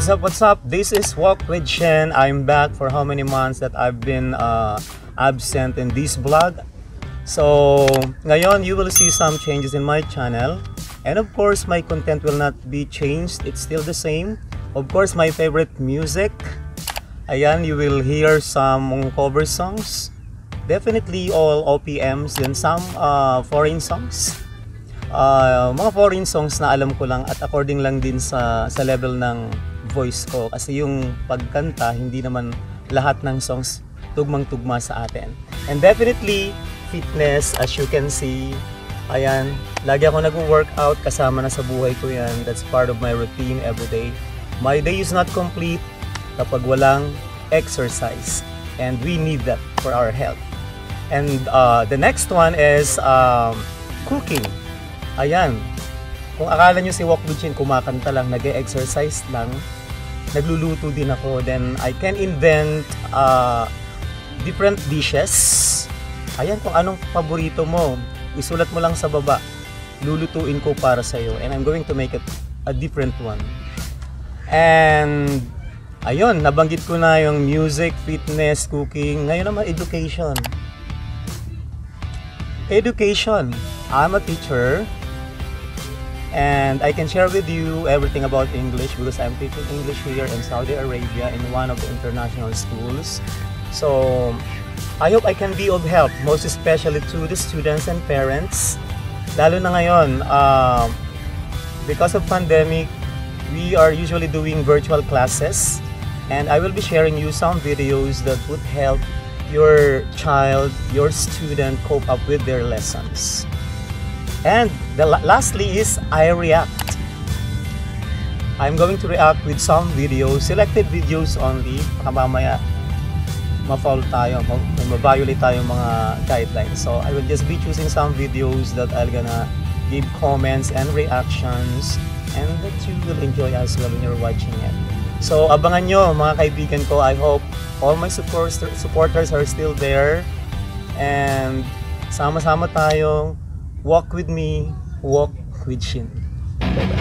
What's up? This is Walk with Shin. I'm back for how many months that I've been absent in this vlog. So ngayon you will see some changes in my channel. And of course my content will not be changed. It's still the same. Of course my favorite music. Ayan, you will hear some cover songs. Definitely all OPMs and some foreign songs. Mga foreign songs na alam ko lang at according lang din sa level ng voice ko kasi yung pagkanta hindi naman lahat ng songs tugmang-tugma sa atin. And definitely fitness, as you can see. Ayan, lagi ako nag-workout, kasama na sa buhay ko yan. That's part of my routine every day. My day is not complete kapag walang exercise, and we need that for our health. And the next one is cooking. Ayan, kung akala nyo si Walk with Shin kumakanta lang, nag-exercise lang, nagluluto din ako. Then I can invent different dishes. Ayan, kung anong paborito mo, isulat mo lang sa baba. Lulutuin ko para sa'yo. And I'm going to make it a different one. And ayun, nabanggit ko na yung music, fitness, cooking. Ngayon naman, education. Education. I'm a teacher. And I can share with you everything about English because I'm teaching English here in Saudi Arabia in one of the international schools. So I hope I can be of help, most especially to the students and parents. Lalo na ngayon, because of pandemic, we are usually doing virtual classes. And I will be sharing you some videos that would help your child, your student cope up with their lessons. And lastly is I react. I'm going to react with some videos, selected videos only. Baka mamaya ma-foul tayo, ma-violate tayo mga guidelines. So I will just be choosing some videos that I'm gonna give comments and reactions and that you will enjoy as well when you're watching it. So abangan nyo mga kaibigan ko. I hope all my supporters are still there. And sama-sama tayo. Walk with me, Walk with Shin. Bye-bye.